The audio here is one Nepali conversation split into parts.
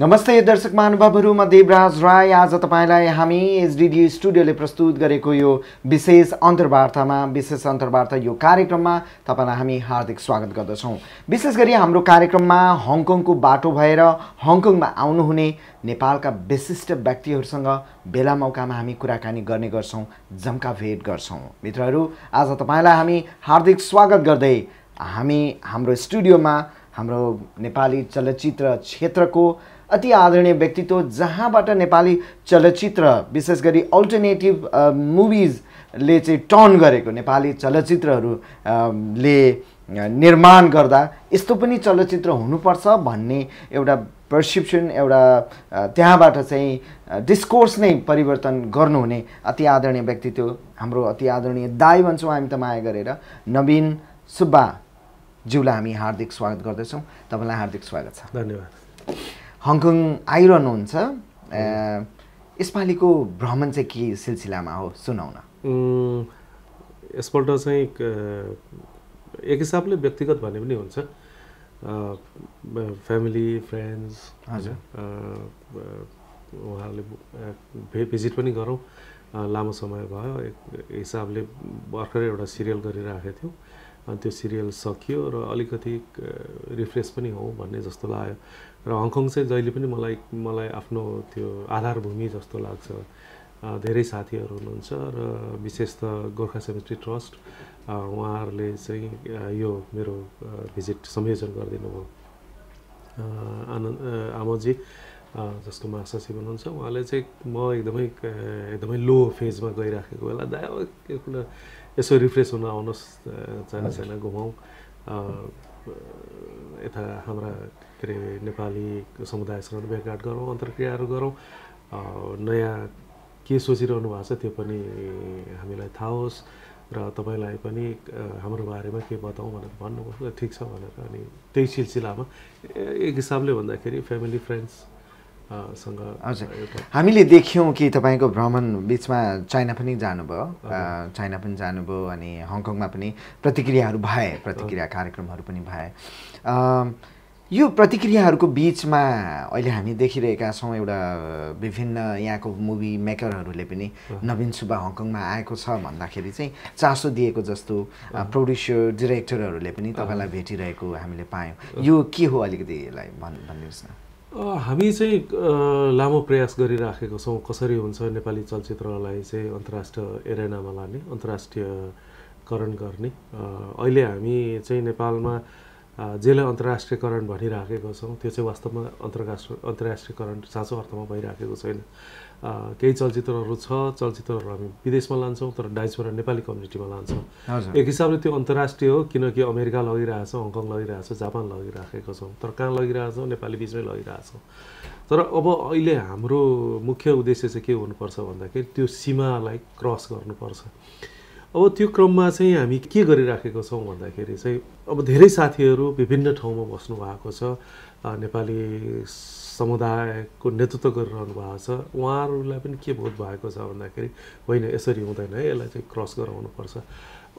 नमस्ते दर्शक महानुभावहरु, म दिब्राज राय। आज तपाईलाई हामी एसडीडी स्टुडियोले प्रस्तुत गरेको यो विशेष अन्तर्वार्ता यो कार्यक्रममा तपाईलाई हामी हार्दिक स्वागत गर्दछौं। विशेष गरी हाम्रो कार्यक्रममा हङकङको बाटो भएर हङकङमा आउनु हुने नेपालका विशिष्ट व्यक्तिहरुसँग बेला मौकामा हामी कुराकानी गर्ने गर्छौं, जमका भेट गर्छौं। मित्रहरु, आज तपाईलाई हामी हार्दिक स्वागत गर्दै हामी हाम्रो स्टुडियोमा हाम्रो नेपाली चलचित्र क्षेत्रको अति आदरणीय व्यक्तित्व, जहाँबाट नेपाली चलचित्र विशेष गरी अल्टरनेटिभ मुभिजले चाहिँ टर्न गरेको नेपाली चलचित्रहरूले निर्माण गर्दा यस्तो पनि चलचित्र हुनुपर्छ भन्ने एउटा पर्सेप्सन, एउटा त्यहाँबाट चाहिँ डिस्कोर्स नै परिवर्तन गर्नुहुने अति आदरणीय व्यक्तित्व, हाम्रो अति आदरणीय दाइ भन्छौँ हामी तमाया गरेर, नवीन सुब्बा ज्यूलाई हामी हार्दिक स्वागत गर्दछौँ। तपाईलाई हार्दिक स्वागत छ, धन्यवाद। हङकङ आइरहनुहुन्छ, यसपालिको भ्रमण चाहिँ के सिलसिलामा हो सुनाउन। यसपल्ट चाहिँ एक हिसाबले व्यक्तिगत भन्ने पनि हुन्छ, फ्यामिली फ्रेन्ड्स हजुर उहाँहरूले भिजिट पनि गरौँ, लामो समय भयो। एक हिसाबले भर्खरै एउटा सिरियल गरिराखेको थियौँ, त्यो सिरियल सकियो र अलिकति रिफ्रेस पनि हो भन्ने जस्तो लाग्यो। र हङकङ चाहिँ जहिले पनि मलाई आफ्नो त्यो आधारभूमि जस्तो लाग्छ। धेरै साथीहरू हुनुहुन्छ र विशेष त गोरखा सेमिट्री ट्रस्ट, उहाँहरूले चाहिँ यो मेरो भिजिट संयोजन गरिदिनु भयो। आनन्द आमोजी जसको महासचिव हुनुहुन्छ, उहाँले चाहिँ म एकदमै लो फेजमा गइराखेको बेला दाइ यसो रिफ्रेस हुन आउनुहोस्, चाहे छैन घुमाउँ, यता हाम्रा के अरे नेपाली समुदायसँग भेटघाट गरौँ, अन्तर्क्रियाहरू गरौँ, नयाँ के सोचिरहनु भएको छ त्यो पनि हामीलाई थाहा होस् र तपाईँलाई पनि हाम्रो बारेमा के बताऊँ भनेर भन्नुभयो। ठिक छ भनेर अनि त्यही सिलसिलामा एक हिसाबले भन्दाखेरि फ्यामिली फ्रेन्ड्स सँग हामीले देख्यौँ कि तपाईको भ्रमण बीचमा चाइना पनि जानुभयो अनि हङकङमा पनि प्रतिक्रिया कार्यक्रमहरू पनि भए। यो प्रतिक्रियाहरूको बीचमा अहिले हामी देखिरहेका छौँ एउटा विभिन्न यहाँको मुभी मेकरहरूले पनि नवीन सुब्बा हङकङमा आएको छ भन्दाखेरि चाहिँ चासो दिएको जस्तो प्रोड्युसर डिरेक्टरहरूले पनि तपाईलाई भेटिरहेको हामीले पायौँ। यो के हो अलिकति यसलाई भन्नुहोस् न। हामी चाहिँ लामो प्रयास गरिराखेको छौँ, कसरी हुन्छ नेपाली चलचित्रलाई चाहिँ अन्तर्राष्ट्रिय एरेनामा लाने, अन्तर्राष्ट्रियकरण गर्ने। अहिले हामी चाहिँ नेपालमा जेलाई अन्तर्राष्ट्रियकरण भनिराखेको छौँ त्यो चाहिँ वास्तवमा अन्तर्राष्ट्रियकरण साँचो अर्थमा भइराखेको छैन। केही चलचित्रहरू छ, चलचित्रहरू हामी विदेशमा लान्छौँ तर डाइसबाट नेपाली कम्युनिटीमा लान्छौँ। एक हिसाबले त्यो अन्तर्राष्ट्रिय हो, किनकि अमेरिका लगिरहेछ, हङकङ लगिरहेछ, जापान लगिराखेको छौँ, तर कहाँ लगिरहेछौँ? नेपाली बिचमै लगिरहेछौँ। तर अब अहिले हाम्रो मुख्य उद्देश्य चाहिँ के हुनुपर्छ भन्दाखेरि त्यो सीमालाई क्रस गर्नुपर्छ। अब त्यो क्रममा चाहिँ हामी के गरिराखेको छौँ भन्दाखेरि चाहिँ अब धेरै साथीहरू विभिन्न ठाउँमा बस्नु भएको छ, नेपाली समुदायको नेतृत्व गरिरहनु भएको छ। उहाँहरूलाई पनि के बोध भएको छ भन्दाखेरि होइन यसरी हुँदैन है, यसलाई चाहिँ क्रस गराउनुपर्छ।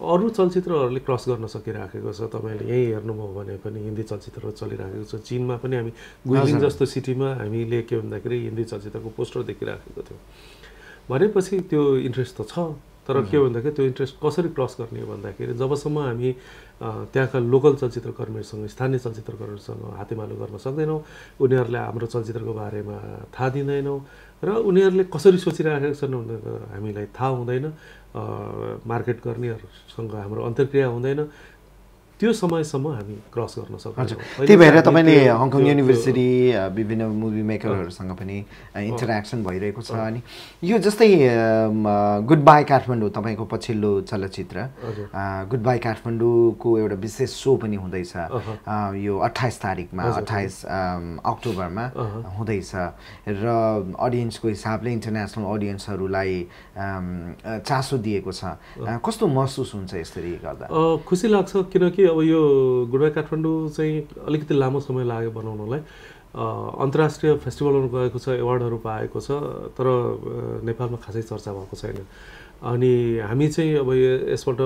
अरू चलचित्रहरूले क्रस गर्न सकिराखेको छ। तपाईँले यहीँ हेर्नुभयो भने पनि हिन्दी चलचित्रहरू चलिराखेको छ। चीनमा पनि हामी गुइलिङ जस्तो सिटीमा हामीले के भन्दाखेरि हिन्दी चलचित्रको पोस्टर देखिराखेको थियौँ। भनेपछि त्यो इन्ट्रेस्ट त छ, तर के भन्दाखेरि त्यो इन्ट्रेस्ट कसरी क्रस गर्ने भन्दाखेरि जबसम्म हामी त्यहाँका लोकल चलचित्रकर्मीहरूसँग, स्थानीय चलचित्रकर्मीहरूसँग हातेमालो गर्न सक्दैनौँ, उनीहरूलाई हाम्रो चलचित्रको बारेमा थाहा दिँदैनौँ र उनीहरूले कसरी सोचिराखेका छन् हामीलाई थाहा हुँदैन, मार्केट गर्नेहरूसँग हाम्रो अन्तर्क्रिया हुँदैन, त्यो समयसम्म हामी क्रस गर्न सक्छौँ। त्यही भएर तपाईँले हङकङ युनिभर्सिटी विभिन्न मुभी मेकरहरूसँग पनि इन्टरेक्सन भइरहेको छ। अनि यो जस्तै गुड बाई काठमाडौँ तपाईँको पछिल्लो चलचित्र, गुड बाई काठमाडौँको एउटा विशेष सो पनि हुँदैछ, यो 28 अक्टोबरमा हुँदैछ र अडियन्सको हिसाबले इन्टरनेसनल अडियन्सहरूलाई चासो दिएको छ। कस्तो महसुस हुन्छ यसरी गर्दा? खुसी लाग्छ, किनकि अब यो गुडबाई काठमाडौँ चाहिँ अलिकति लामो समय लाग्यो बनाउनलाई। अन्तर्राष्ट्रिय फेस्टिभलहरु गएको छ अवार्डहरु पाएको छ तर नेपालमा खासै चर्चा भएको छैन अनि हामी चाहिँ अब यसबाट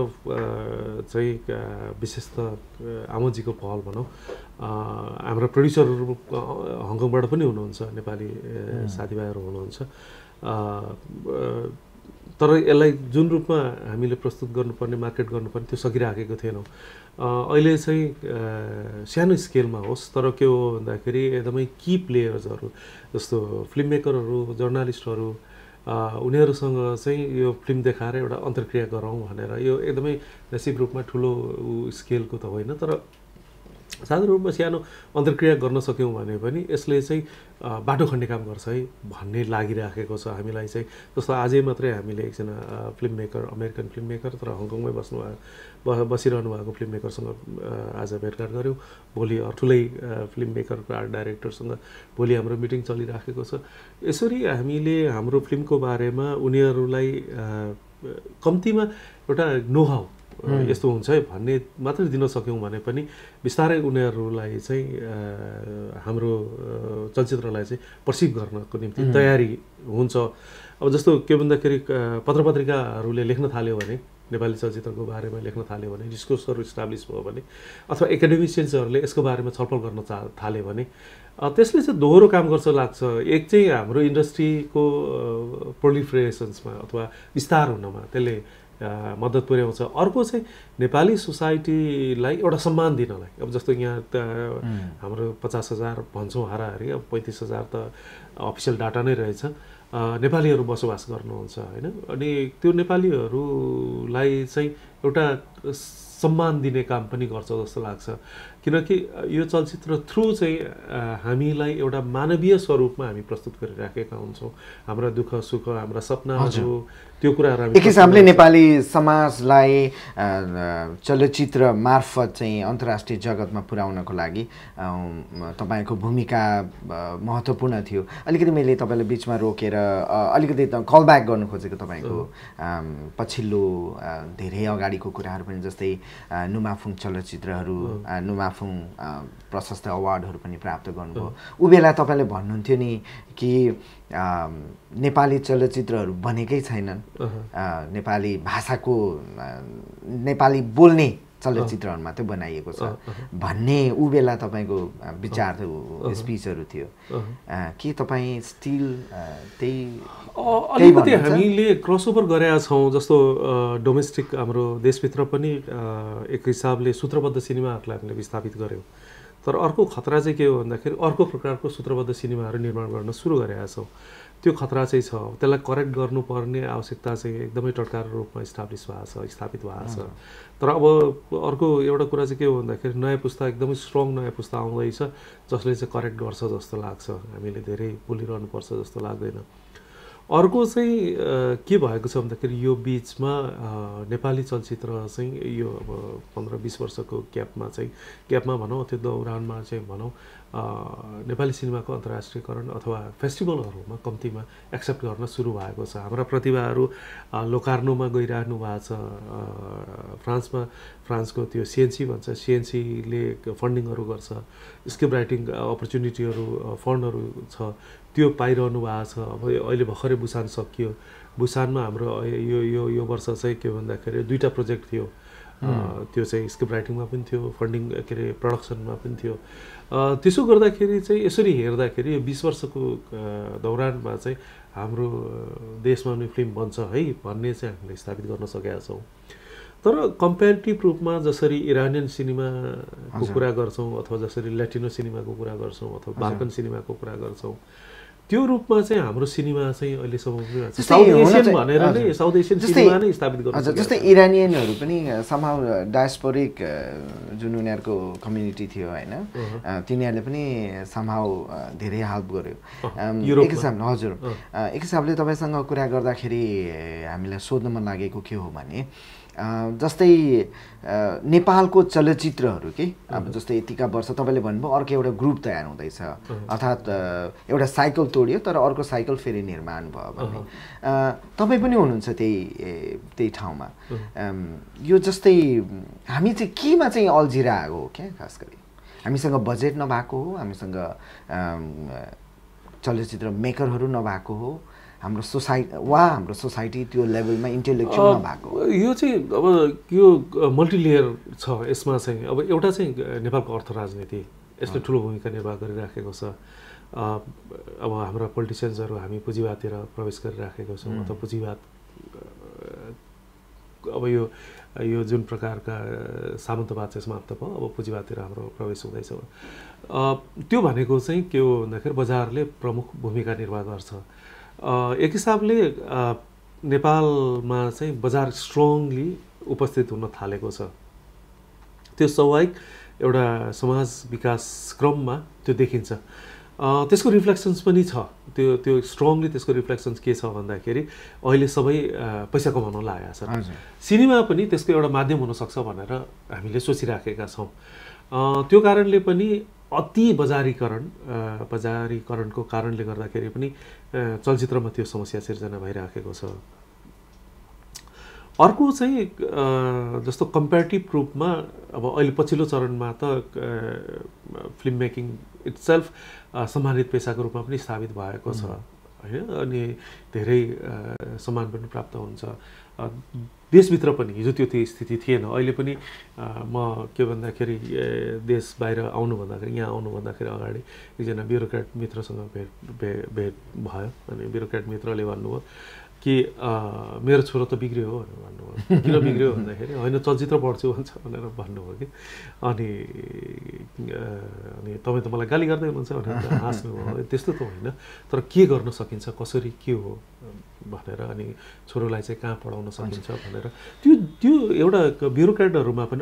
चाहिँ विशेष त आमोजीको पहल भनौं हाम्रो प्रोड्युसरहरु हङकङबाट पनि हुनुहुन्छ नेपाली साथीभाइहरु हुनुहुन्छ तर यसलाई जुन रुपमा हामीले प्रस्तुत गर्नुपर्ने मार्केट गर्नुपर्ने त्यो सकिराखेको थिएनौ अहिले चाहिँ सानो स्केलमा होस् तर के हो भन्दाखेरि एकदमै की प्लेयर्सहरु जस्तो फिल्म मेकरहरु जर्नलिस्टहरु उनीहरुसँग चाहिँ यो फिल्म देखाएर एउटा अन्तर्क्रिया गरौं भनेर यो एकदमै बेसिक रुपमा ठूलो स्केलको त होइन तर साधारण रूपमा सानो अन्तर्क्रिया गर्न सक्यौ भने पनि यसले चाहिँ बाटो खण्डे काम गर्छ है भन्ने लागिराखेको छ हामीलाई चाहिँ जस्तो आजै मात्रै हामीले एकजना film maker American film maker तर हङकङमै बसिरहनु भएको फिल्म मेकरसँग आज भेटघाट गर्यौ भोलि अठुलै फिल्म मेकर डाइरेक्टरसँग भोलि हाम्रो मिटिङ चलिराखेको छ यसरी हामीले हाम्रो फिल्मको बारेमा उनीहरुलाई कम्तिमा एउटा नो हाउ यस्तो हुन्छ भन्ने मात्र दिन सक्यौ भने पनि विस्तारै उनीहरुलाई चाहिँ हाम्रो चलचित्रलाई चाहिँ पर्सिभ गर्नको निम्ति तयारी हुन्छ अब जस्तो के भन्दाखेरि पत्रपत्रिकाहरुले लेख्न थाल्यो भने नेपाली चलचित्रको बारेमा लेख्न थाल्यो भने डिस्कर्सहरु इस्टाब्लिश भयो भने अथवा एकाडेमिशियन्सहरुले यसको बारेमा छलफल गर्न थाल्यो भने त्यसले चाहिँ दोहोरो काम गर्छ लाग्छ एक चाहिँ हाम्रो इन्डस्ट्रीको प्रोलिफरेशन्समा अथवा विस्तार हुनमा त्यसले मद्दत पुर्याउँछ अर्को चाहिँ नेपाली सोसाइटीलाई एउटा सम्मान दिनलाई अब जस्तो यहाँ हाम्रो 50,000 भन्छौं हाराहारी अब 35,000 त अफिसियल डाटा नै रहेछ नेपालीहरु बसोबास गर्नुहुन्छ हैन अनि त्यो नेपालीहरुलाई चाहिँ एउटा सम्मान दिने काम पनि गर्छ जस्तो लाग्छ किनकि यो चलचित्र थ्रु चाहिँ हामीलाई एउटा मानवीय स्वरूपमा हामी प्रस्तुत गरिराखेका हुन्छौं हाम्रो दुःख सुख हाम्रो सपनाहरु त्यो कुराहरु हामी एक हिसाबले नेपाली समाजलाई चलचित्र मार्फत चाहिँ अन्तर्राष्ट्रिय जगतमा पुर्याउनको लागि तपाईको भूमिका महत्त्वपूर्ण थियो अलिकति मैले तपाईलाई बीचमा रोकेर अलिकति कल ब्याक गर्न खोजेको तपाईको पछिल्लो धेरै अगाडीको कुराहरु पनि जस्तै नुमाफुङ चलचित्रहरु नुमाफुङ प्रशस्त अवार्डहरु पनि प्राप्त गर्नुभयो उबेला तपाईले भन्नुहुन्थ्यो नि कि नेपाली चलचित्रहरु बनेकै छैनन् नेपाली भाषाको नेपाली बोल्ने चलचित्रहरुमा त बनाइएको छ भन्ने उबेला तपाईको विचार थियो स्पीचहरु थियो के तपाई स्टिल त्यही अलिकति हामीले क्रसओभर गरेका छौं जस्तो डोमेस्टिक हाम्रो देशभित्र पनि एक हिसाबले सूत्रबद्ध सिनेमाहरुलाई हामीले विस्थापित गर्यौ तर अर्को खतरा चाहिँ के हो भन्दाखेरि अर्को प्रकारको सूत्रबद्ध सिनेमाहरु निर्माण गर्न सुरु गरेका छौं त्यो खतरा चाहिँ छ त्यसलाई करेक्ट गर्नुपर्ने आवश्यकता चाहिँ एकदमै टटकार रूपमा स्थापित भएको छ तर अब अर्को एउटा कुरा चाहिँ के हो भन्दाखेरि नयाँ पुस्ता एकदमै स्ट्रङ नयाँ पुस्ता आउँदैछ जसले चाहिँ करेक्ट गर्छ जस्तो लाग्छ हामीले धेरै बोलिरहनु पर्छ जस्तो लाग्दैन अर्को चाहिँ के भएको छ भन्दाखेरि यो बीचमा नेपाली चलचित्र चाहिँ यो अब 15-20 वर्षको ग्यापमा भनौं त्यो दौरानमा चाहिँ भनौं नेपाली सिनेमाको अन्तर्राष्ट्रियकरण अथवा फेस्टिभलहरुमा कम्तिमा एक्सेप्ट गर्न सुरु भएको छ हाम्रा प्रतिभाहरु लोकार्नोमा गइराख्नु भएको छ फ्रान्समा फ्रान्सको त्यो सीएनसी भन्छ सीएनसी ले फन्डिङहरु गर्छ स्क्रिप्ट राइटिङ अपर्च्युनिटीहरु फन्डहरु छ त्यो पाइरहनु भएको छ अब अहिले भर्खरै बुसान सकियो बुसानमा हाम्रो यो यो यो वर्ष चाहिँ के भन्दाखेरि दुईटा प्रोजेक्ट थियो त्यो चाहिँ स्क्रिप्ट राइटिङमा पनि थियो फन्डिङ के रे प्रोडक्सनमा पनि थियो त्यसो गर्दाखेरि चाहिँ यसरी हेर्दाखेरि यो 20 वर्षको दौरानमा चाहिँ हाम्रो देशमा पनि फिल्म बन्छ है भन्ने चाहिँ हामीले स्थापित गर्न सकेका छौं तर कम्पेरेटिभ रूपमा जसरी इरानियन सिनेमाको कुरा गर्छौं अथवा जसरी ल्याटिनो सिनेमाको कुरा गर्छौं अथवा बाल्कन सिनेमाको कुरा गर्छौं त्यो रुपमा चाहिँ हाम्रो सिनेमा चाहिँ अहिले सबैले साउथ एशियन भनेर नै साउथ एशियन सिनेमा नै स्थापित गर्छ जस्तै इरानियनहरु पनि समाउ डायस्पोरिक जुन उनीहरुको कम्युनिटी थियो हैन तिनीहरुले पनि समाउ धेरै हेल्प गर्यो एक हिसाबले हजुर एक हिसाबले तपाईसँग कुरा गर्दाखेरि हामीलाई सोध्न मन लागेको के हो भने जस्तै नेपालको चलचित्रहरु के अब जस्तै यतिका वर्ष तपाईले भन्नुभयो अर्को एउटा ग्रुप तयार हुँदैछ अर्थात एउटा साइकल तोड्यो तर अर्को साइकल फेरि निर्माण भयो भन्ने तपाई पनि हुनुहुन्छ त्यही ठाउँमा यो जस्तै हामी चाहिँ केमा चाहिँ अल्झिरहेको हो के खास गरी हामीसँग बजेट नभएको हो हामीसँग चलचित्र मेकरहरु नभएको हो हाम्रो सोसाइटी वा हाम्रो सोसाइटी त्यो लेभलमा इन्टेलेक्चुअल नभएको यो चाहिँ अब यो मल्टिलेयर छ यसमा चाहिँ अब एउटा चाहिँ नेपालको अर्थ राजनीति यसले ठूलो भूमिका निर्वाह गरिराखेको छ अब हाम्रो पोलिटिशियन्सहरु हामी पुँजीवादतिर प्रवेश गरिराखेको छौं अथवा पुँजीवाद अब यो जुन प्रकारका सामन्तवाद चाहिँ समाप्त भयो अब पुँजीवादतिर हाम्रो प्रवेश हुँदैछ त्यो भनेको चाहिँ के हो भन्दाखेरि बजारले प्रमुख भूमिका निर्वाह गर्छ एक हिसाबले नेपालमा चाहिँ बजार स्ट्रङली उपस्थित हुन थालेको छ त्यो स्वाभाविक एउटा समाज विकास क्रममा त्यो देखिन्छ त्यसको रिफ्लेक्शन्स पनि छ त्यो त्यो स्ट्रङली त्यसको रिफ्लेक्शन्स के छ भन्दाखेरि अहिले सबै पैसा कमाउन लागेका छन् सिनेमा पनि त्यसको एउटा माध्यम हुन सक्छ भनेर हामीले सोचिराखेका छौं त्यो कारणले पनि अति बजारीकरणको कारणले गर्दाखेरि पनि चलचित्रमा त्यो समस्या सिर्जना भइराखेको छ अर्को चाहिँ जस्तो कम्पेटिटिभ रूपमा अब अहिले पछिल्लो चरणमा त फिल्म मेकिङ इटसेल्फ सम्मानित पेशाको रूपमा पनि स्थापित भएको छ हैन अनि धेरै सम्मान पनि प्राप्त हुन्छ देशभित्र पनि हिजो त्यो स्थिति थिएन अहिले पनि म के भन्दाखेरि देश बाहिर आउनु भन्दाखेरि यहाँ आउनु भन्दाखेरि अगाडि एकजना ब्युरोक्रेट मित्रसँग भेट भयो अनि ब्युरोक्रेट मित्रले भन्नुभयो कि मेरो छोरो त बिग्रियो हो भनेर भन्नुभयो किन बिग्रियो भन्दाखेरि हैन चलचित्र पढ्छु भन्छ भनेर भन्नुभयो कि अनि तपाई त मलाई गाली गर्दै हुनुहुन्छ भनेर हाँस्नु भयो त्यस्तो त हैन तर के गर्न सकिन्छ कसरी के हो भनेर अनि छोरोलाई चाहिँ कहाँ पढाउन सकिन्छ भनेर त्यो त्यो एउटा ब्युरोक्रेटहरुमा पनि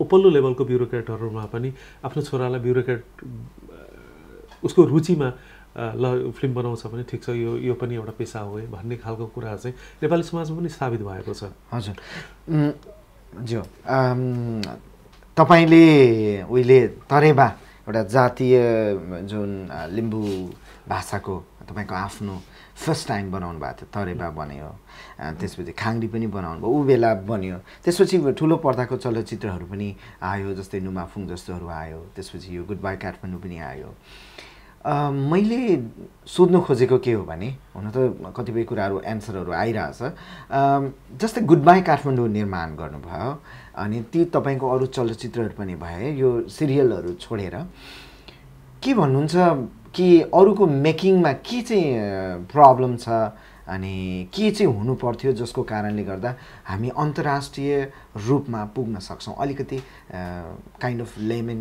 उपल्लो लेभलको ब्युरोक्रेटहरुमा पनि आफ्नो छोरालाई ब्युरोक्रेट उसको रुचिमा ल फिल्म बनाउँछ भने ठीक छ यो पनि एउटा पेशा हो भन्ने खालको कुरा चाहिँ नेपाली समाजमा पनि स्थापित भएको छ हजुर ज्यू तपाईले उहिले तरेबा एउटा जातीय जुन लिम्बू भाषाको तपाईको आफ्नो फर्स्ट टाइम बनाउनु भएको थियो तरेबा बन्यो त्यसपछि खाङडी पनि बनाउनु भयो उ बेला बन्यो त्यसपछि ठूलो पर्दाको चलचित्रहरु पनि आयो जस्तै नुमाफुङ जस्तोहरु आयो त्यसपछि यो गुडबाई काठमाडौँ पनि आयो मैले सोध्न खोजेको के हो भने हुन त कतिपय कुराहरु एन्सरहरु आइराछ जस्तै गुडबाई काठमाडौँ निर्माण गर्नुभयो अनि ती तपाईको अरु चलचित्रहरु पनि भए यो सिरियलहरु छोडेर के भन्नुहुन्छ कि अरुको मेकिङमा के चाहिँ प्रब्लम छ अनि के चाहिँ हुनु पर्थ्यो जसको कारणले गर्दा हामी अन्तर्राष्ट्रिय रूपमा पुग्न सक्छौं अलिकति काइन्ड अफ लेमन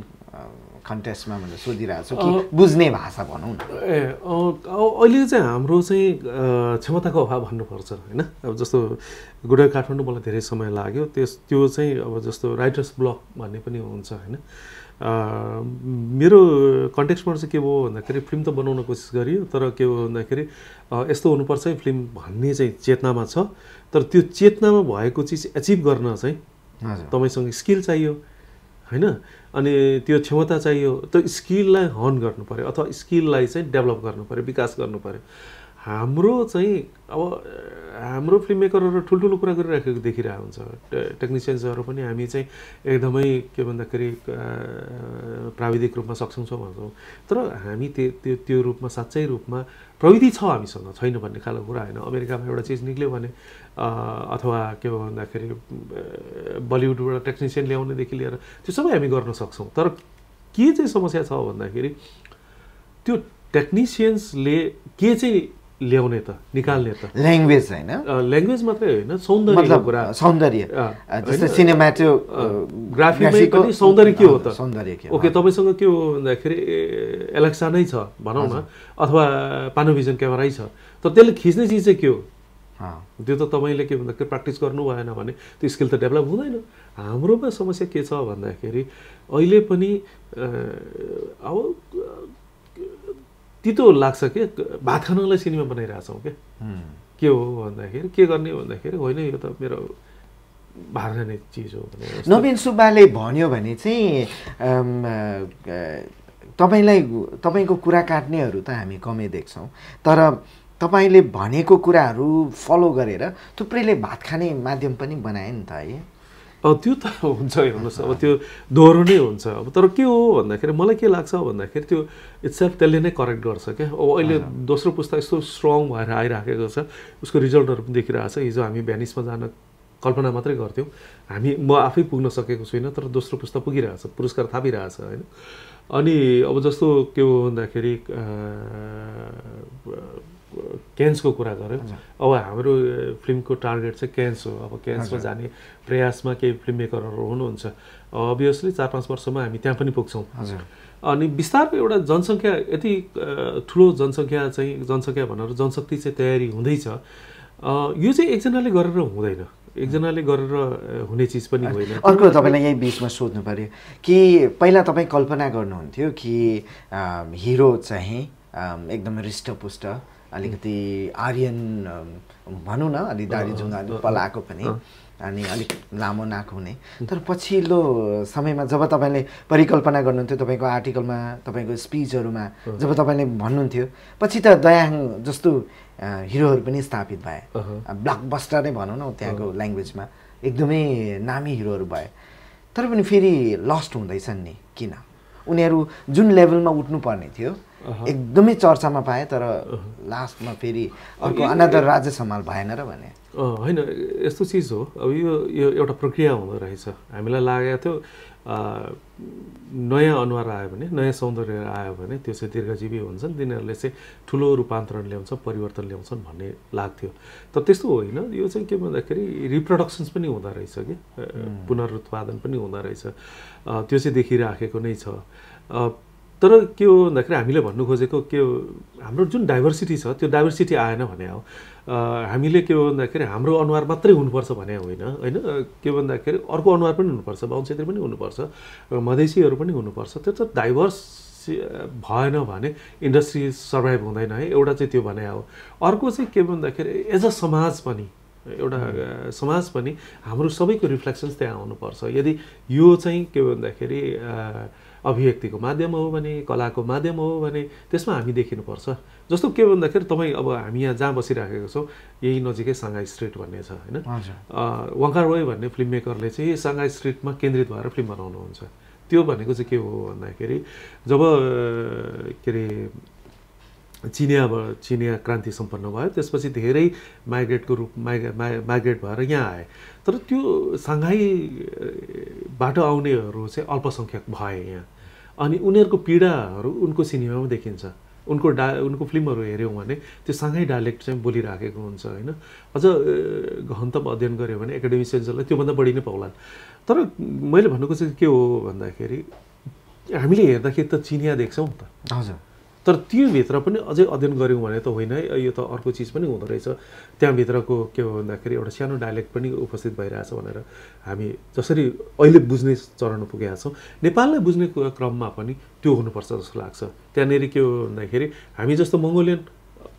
कन्टेस्टमा मैले सोधिराछु कि बुझ्ने भाषा भनौं न अहिले चाहिँ हाम्रो चाहिँ क्षमताको अभाव भन्नुपर्छ हैन अब जस्तो गुडबाई काठमाडौँ मलाई धेरै समय लाग्यो त्यो चाहिँ अब जस्तो राइटर्स ब्लक भन्ने पनि हुन्छ हैन मेरो कन्टेक्स्टमा चाहिँ के हो भन्दाखेरि फिल्म त बनाउन कोसिस गरियो तर के हो भन्दाखेरि यस्तो हुनुपर्छ फिल्म भन्ने चाहिँ चेतनामा छ तर त्यो चेतनामा भएको चीज अचिभ गर्न चाहिँ तपाईसँग स्किल चाहियो हैन अनि त्यो क्षमता चाहियो त स्किललाई हर्न गर्नु पर्यो अथवा स्किललाई चाहिँ डेभलप गर्नु पर्यो विकास गर्नु पर्यो हाम्रो चाहिँ अब हाम्रो फिल्म मेकरहरु ठुलठुलो कुरा गरिराखेको देखिरहेको हुन्छ टेक्निशियन्सहरु पनि हामी चाहिँ एकदमै के भन्दाखेरि प्राविधिक रूपमा सक्षम छौं भन्छौं तर हामी त्यो त्यो रूपमा साच्चै रूपमा प्रविधि छ हामीसँग छैन भन्ने खालको कुरा हैन अमेरिकामा एउटा चीज निक्ल्यो भने अथवा के भन्दाखेरि बलिउडबाट टेक्निशियन ल्याउने देखि लिएर त्यो सबै हामी गर्न सक्छौं तर के चाहिँ समस्या छ भन्दाखेरि त्यो टेक्निशियन्सले के चाहिँ ल्याउने त निकाल्ने त ल्याङ्ग्वेज हैन ल्याङ्ग्वेज मात्रै हैन सौन्दर्यको कुरा सौन्दर्य जस्तै सिनेमाटोग्राफीमै पनि सौन्दर्य के हो त सौन्दर्य के हो ओके तपाईसँग के हो भन्दाखेरि एलेक्सा नै छ भनौं न अथवा पानोभिजन क्यामेराै छ त त्यसले खिच्ने चीज चाहिँ के हो त्यो त तपाईले के भन्दा प्र्याक्टिस गर्नु भएन भने त्यो स्किल त डेभलप हुँदैन हाम्रोमा समस्या के छ भन्दाखेरि अहिले पनि अब तितो लाग्छ के भात खानलाई सिनेमा बनाइराछौं के हो भन्दाखेरि के गर्ने भन्दाखेरि होइन यो त मेरो भात खाने चीज हो भने नवीन सुब्बाले भन्यो भने चाहिँ तपाईलाई तपाईको कुरा काट्नेहरु त हामी कमै देख्छौं तर तपाईले भनेको कुराहरु फलो गरेर थुप्रैले भात खाने माध्यम पनि बनाए नि त है त्यो त हुन्छ हेर्नुस् अब त्यो दोहोरो नै हुन्छ अब तर के हो भन्दाखेरि मलाई के लाग्छ भन्दाखेरि त्यो इट्सेल्फ त्यसले नै करेक्ट गर्छ के अब अहिले दोस्रो पुस्ता यस्तो स्ट्रङ भएर आइराखेको छ उसको रिजल्टहरु पनि देखिरहेछ हिजो हामी भ्यानिसमा जान कल्पना मात्रै गर्थ्यौ हामी म आफै पुग्न सकेको छैन तर दोस्रो पुस्ता पुगिरहेछ पुरस्कार थापिरहेछ हैन अनि अब जस्तो के हो भन्दाखेरि कैंस को कुरा गरे अब हाम्रो फिल्म को टार्गेट चाहिँ कैंस हो अब कैंस में जाने प्रयास में के फिल्म मेकरहरु हुनुहुन्छ obviously 4-5 वर्ष में हामी त्यहाँ पनि पुग्छौं अनि विस्तार एउटा जनसंख्या यति ठूलो जनसंख्या भनेर जनशक्ति चाहिँ तयारी हुँदैछ यो चाहिँ एकजनाले गरेर हुँदैन एकजनाले गरेर हुने चीज पनि होइन अर्को तपाईलाई यही बीचमा सोध्नु पर्यो कि पहिला तपाई कल्पना गर्नुहुन्थ्यो कि हिरो चाहिँ एकदम रिष्टपुष्ट अलिकति आर्यन भनौ न अलि दाढी जुङ्गाले पलाएको पनि अनि अलिक लामो नाक हुने तर पछिल्लो समयमा जब तपाईले परिकल्पना गर्नुहुन्थ्यो तपाईको आर्टिकलमा तपाईको स्पीचहरुमा जब तपाईले भन्नुहुन्थ्यो पछि त दयाङ जस्तो हिरोहरु पनि स्थापित भए ब्लकबस्टर नै भनौ न त्यहाँको ल्याङ्ग्वेजमा एकदमै नामी हिरोहरु भए तर पनि फेरि लस्ट हुँदैछन् नि किन उनीहरु जुन लेभलमा उठ्नु पर्ने थियो एकदमै चर्चामा पाए तर लास्टमा फेरि अर्को अनादर राज्य सम्हाल भएन र भने हैन यस्तो चीज हो अब यो एउटा प्रक्रिया हुँदै रहेछ हामीलाई लागेको थियो नयाँ अनुहार आयो भने नयाँ सौन्दर्य आयो भने त्यो चाहिँ दीर्घजीवी हुन्छन् दिनहरुले चाहिँ ठूलो रूपान्तरण ल्याउँछ परिवर्तन ल्याउँछन् भन्ने लाग्थ्यो तर त्यस्तो होइन यो चाहिँ के भन्दाखेरि रिप्रोडक्शन्स पनि हुँदा रहेछ के पुनरुत्पादन पनि हुँदा रहेछ त्यो चाहिँ देखिराखेको नै छ तर के हो भन्दाखेरि हामीले भन्नु खोजेको के हाम्रो जुन डाइभर्सिटी छ त्यो डाइभर्सिटी आएन भने हो हामीले के भन्दाखेरि हाम्रो अनुहार मात्रै हुनुपर्छ भने होइन हैन के भन्दाखेरि अर्को अनुहार पनि हुनुपर्छ बाहुनक्षेत्री पनि हुनुपर्छ मधेसीहरु पनि हुनुपर्छ त्यो त डाइभर्स भएन भने इन्डस्ट्री सर्भाइभ हुँदैन है एउटा चाहिँ त्यो भने हो अर्को चाहिँ के भन्दाखेरि एज अ समाज पनि एउटा समाज पनि हाम्रो सबैको रिफ्लेक्शन्स त्यहाँ आउनुपर्छ यदि यो चाहिँ के भन्दाखेरि अभिव्यक्तिको माध्यम हो भने कलाको माध्यम हो भने त्यसमा हामी देखिनुपर्छ जस्तो के भन्दाखेरि तपाई अब हामी यहाँ जहाँ बसिराखेको छौ यही नजिकै सांगाई स्ट्रीट भन्ने छ हैन वंकार रोय भन्ने फिल्म मेकरले चाहिँ सांगाई स्ट्रीटमा केन्द्रित भएर फिल्म बनाउनुहुन्छ त्यो भनेको चाहिँ के हो भन्दाखेरि जब के रे चिनिया क्रान्ति सम्पन्न भयो त्यसपछि धेरै माइग्रेटको रूप माइग्रेट भएर यहाँ आए तर त्यो सँघाईबाट आउनेहरु चाहिँ अल्पसंख्यक भए यहाँ अनि उनीहरुको पीडाहरु उनको सिनेमामा देखिन्छ उनको फिल्महरु हेर्यौ भने त्यो सँघाई डायलेक्ट चाहिँ बोलिराखेको हुन्छ हैन अझ गहनतम अध्ययन गर्यो भने एकाडेमिसियन्सहरुले त्यो भन्दा बढी नै पाउलान् तर मैले भन्नुको चाहिँ के हो भन्दाखेरि हामीले हेर्दाखेरि त चिनिया देख्छौं त हजुर तर त्यो भित्र पनि अझै अध्ययन गर्यौ भने त होइन यो त अर्को चीज पनि हुँदै रहेछ त्यहाँ भित्रको के भन्दाखेरि एउटा सानो डायलेक्ट पनि उपस्थित भइरहेछ भनेर हामी जसरी अहिले बुझ्ने चरणमा पुगेका छौं नेपाललाई बुझ्ने क्रममा पनि त्यो हुनुपर्छ जस्तो लाग्छ त्यहाँनेरि के भन्दाखेरि हामी जस्तो मंगोलियन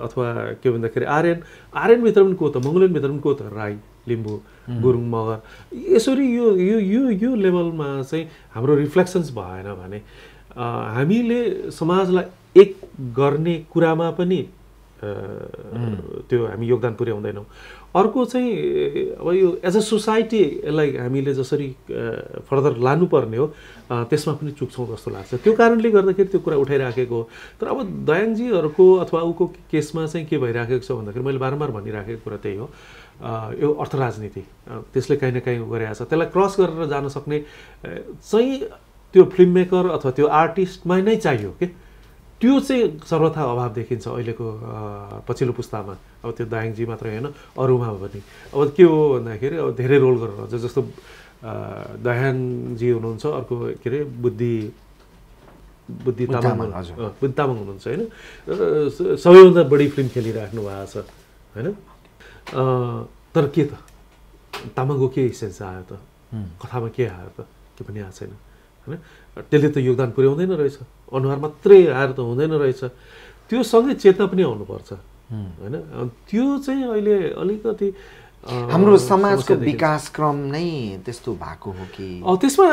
अथवा के भन्दाखेरि आर्यन भित्र पनि को त मंगोलियन भित्र पनि को त राई लिम्बू गुरुङ मगर यसरी यो यो यो यो लेभलमा चाहिँ हाम्रो रिफ्लेक्शन्स भएन भने हामीले समाजलाई एक गर्ने कुरामा पनि त्यो हामी योगदान पुर्याउँदैनौ अर्को चाहिँ अब यो एज अ सोसाइटी लाई हामीले जसरी फर्दर लानु पर्ने हो त्यसमा पनि चुक्छौं जस्तो लाग्छ त्यो कारणले गर्दाखेरि त्यो कुरा उठाइराखेको हो तर अब दयाङजीहरुको अथवा उको केसमा चाहिँ के भइराखेको छ भन्दाखेरि मैले बारम्बार भनिराखेको कुरा त्यही हो यो अर्थराजनीति त्यसले कहीं न कहीं गरेको छ त्यसलाई क्रस गरेर जान सक्ने चाहिँ त्यो फिल्म मेकर अथवा त्यो आर्टिस्टमा नै चाहियो के त्यो चाहिँ सर्वथा अभाव देखिन्छ अहिलेको पछिल्लो पुस्तामा अब त्यो दायङजी मात्र हैन अरुमा पनि अब के हो भन्दाखेरि अब धेरै रोल गरेर जस्तो दयाङजी हुनुहुन्छ अर्को के रे बुद्धि तामाङ हुनुहुन्छ हैन सबैभन्दा बढी फिल्म खेलिराख्नु भएको छ हैन तर के त तामाङको के सेन्स आयो त कथामा के आयो त के पनि आएको छैन हैन त्यसले त योगदान पुर्याउँदैन रहेछ अनुहार मात्रै आएर त हुँदैन रहेछ त्यो सँगै चेतना पनि आउनु पर्छ हैन त्यो चाहिँ अहिले अलिकति हाम्रो समाजको विकास क्रम नै त्यस्तो भएको हो कि त्यसमा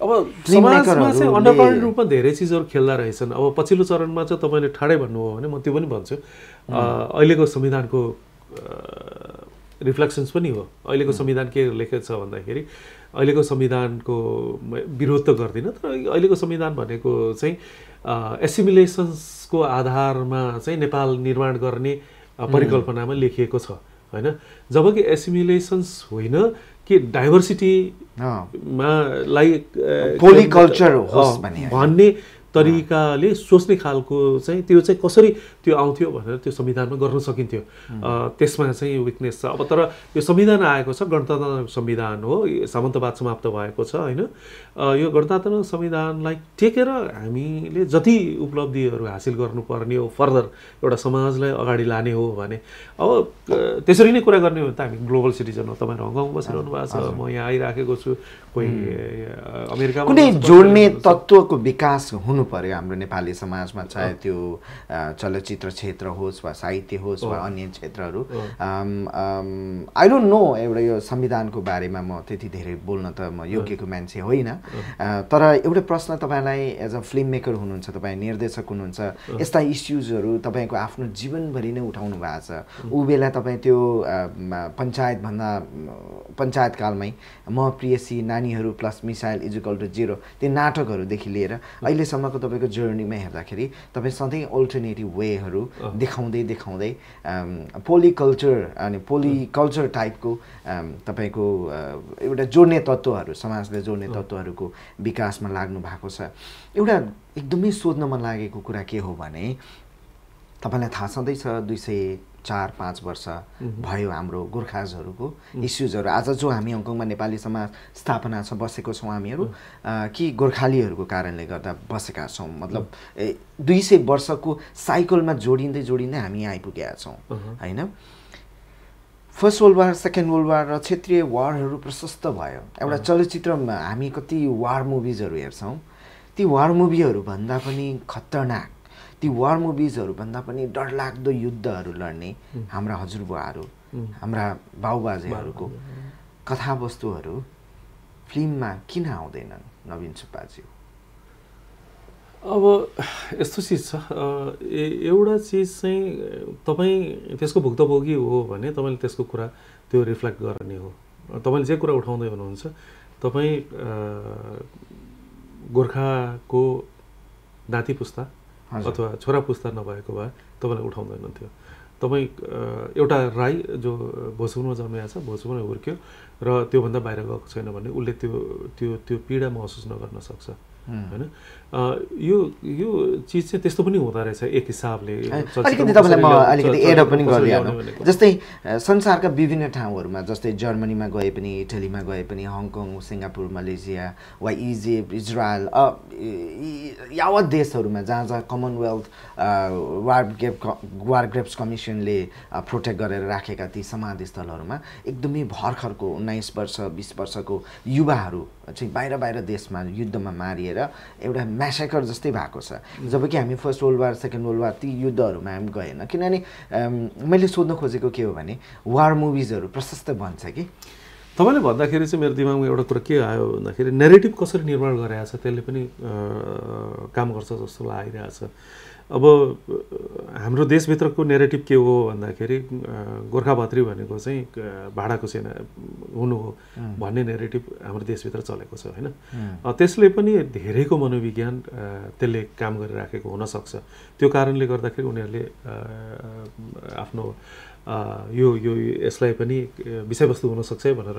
अब समाजमा चाहिँ अन्डरकरेन्ट रूपमा धेरै चीजहरु खेल्दा रहेछन् अब पछिल्लो चरणमा चाहिँ तपाईले ठाडै भन्नु हो भने म त्यो पनि भन्छु अहिलेको संविधानको रिफ्लेक्सन्स पनि हो अहिलेको संविधान के लेखेको छ भन्दाखेरि अहिलेको संविधानको विरोध त गर्दिन तर अहिलेको संविधान भनेको चाहिँ एसिमिलेसन्सको आधारमा चाहिँ नेपाल निर्माण गर्ने परिकल्पनामा लेखिएको छ हैन जबकि एसिमिलेसन्स होइन कि डाइभर्सिटी मा लाइक पोलिकल्चर होस् भन्ने तरिकाले सोच्ने खालको चाहिँ त्यो चाहिँ कसरी त्यो आउँथ्यो भनेर त्यो संविधानमा गर्न सकिन्थ्यो त्यसमा चाहिँ विकनेस छ अब तर यो संविधान आएको छ गणतन्त्र संविधान हो सामन्तवाद समाप्त भएको छ हैन यो गणतन्त्र संविधानलाई टेकेर हामीले जति उपलब्धिहरू हासिल गर्नुपर्ने हो फर्दर एउटा समाजलाई अगाडि लाने हो भने अब त्यसरी नै कुरा गर्ने हो त हामी ग्लोबल सिटिजन हो तपाईहरु हङकङ बसिरहनु भएको छ म यहाँ आइराखेको छु कोही अमेरिकामा कुनै जोड्ने तत्त्वको विकास पर्यो हाम्रो नेपाली समाजमा चाहे त्यो चलचित्र क्षेत्र होस् वा साहित्य होस् वा अन्य क्षेत्रहरू आई डोन्ट नो एउटा यो संविधानको बारेमा म त्यति धेरै बोल्न त म योग्यको मान्छे होइन तर एउटा प्रश्न तपाईलाई एज अ फिल्म मेकर हुनुहुन्छ तपाई निर्देशक हुनुहुन्छ यस्ता इश्यूजहरू तपाईको आफ्नो जीवनभरि नै उठाउनु भएको छ उ बेला तपाई त्यो पञ्चायत भन्दा पञ्चायत कालमै म प्रियसी नानीहरू प्लस मिसाइल इक्वल टु 0 ती नाटकहरू देखि लिएर अहिले सम्मको तपाईको जर्नीमा हेर्दाखेरि तपाई सधैं अल्टरनेटिभ वेहरू देखाउँदै देखाउँदै पोलिकल्चर अनि पोलिकल्चर टाइपको तपाईको एउटा जोड्ने तत्त्वहरू समाजले जोड्ने तत्त्वहरूको विकासमा लाग्नु भएको छ एउटा एकदमै सोध्न मन लागेको कुरा के हो भने तपाईलाई थाहा सधैं छ 204-5 वर्ष भयो हाम्रो गोर्खाजहरुको इश्यूजहरु आज जो हामी हङकङमा नेपाली समाज स्थापना छ बसेको छौ हामीहरु कि गोर्खालीहरुको कारणले गर्दा बसेका छौ मतलब 200 वर्षको साइकलमा जोडिँदै जोडिँदै हामी आइपुगेका छौ हैन first world war second world war र क्षेत्रीय वारहरु प्रशस्त भयो एउटा चलचित्रमा हामी कति वार मुभिजहरु हेर्छौ ती वार मुभिहरु भन्दा पनि खतरनाक ती वार मुभिजहरु भन्दा पनि डरलाग्दो युद्धहरु लड्ने हाम्रा हजुरबुवाहरु हाम्रा बाउबाजेहरुको कथावस्तुहरु फिल्ममा किन आउँदैनन् नवीन सुब्बाज्यू अब यस्तो चीज छ एउटा चीज चाहिँ तपाई त्यसको भुक्तभोगी हो भने तपाईले त्यसको कुरा त्यो रिफ्लेक्ट गर्ने हो तपाईले जे कुरा उठाउँदै हुनुहुन्छ तपाई गोर्खाको नाति पुस्ता अथवा छोरा पुस्ता नभएको भए तपाईलाई उठाउँदैनथ्यो तपाई एउटा राई जो भोजपुरमा जन्मेको छ भोजपुरमा हुर्क्यो र त्यो भन्दा बाहिर गएको छैन भने उले त्यो त्यो त्यो पीडा महसुस नगर्न सक्छ हैन यो यो चीज चाहिँ त्यस्तो पनि हुँदा रहेछ एक हिसाबले अलिकति तपाईलाई म अलिकति एड पनि गरिहाल्नु जस्तै संसारका विभिन्न ठाउँहरुमा जस्तै जर्मनीमा गए पनि इटलीमा गए पनि हङकङ सिंगापुर मलेसिया वा इजिप्ट इजरायल यावत देशहरुमा जहाँ जहाँ कमनवेल्थ वार ग्रेप्स कमिसनले प्रोटेक्ट गरेर राखेका ती समाधिस्थलहरुमा एकदमै भर्खरको 19 वर्ष 20 वर्षको युवाहरु चाहिँ बाहिर बाहिर देशमा युद्धमा मारिएर एउटा म्यासेकर जस्तै भएको छ जबकि हामी first world war second world war ती युद्धहरुमा हामी गएन किनभने मैले सोध्न खोजेको के हो भने वार मुभिजहरु प्रशस्त बन्छ कि तपाईले भन्दाखेरि चाहिँ मेरो दिमागमा एउटा कुरा के आयो भन्दाखेरि नरेटिभ कसरी निर्माण गरेको छ त्यसले पनि काम गर्छ जस्तो लागिरहेछ अब हाम्रो देशभित्रको नरेटिभ के हो भन्दाखेरि गोर्खा भत्री भनेको चाहिँ भाडाको सेना हुनु हो भन्ने नरेटिभ हाम्रो देशभित्र चलेको छ हैन त्यसले पनि धेरैको मनोविज्ञान त्यसले काम गरिराखेको हुन सक्छ त्यो कारणले गर्दाखेरि उनीहरुले आफ्नो यो यो यसलाई पनि विषयवस्तु हुन सक्छ भनेर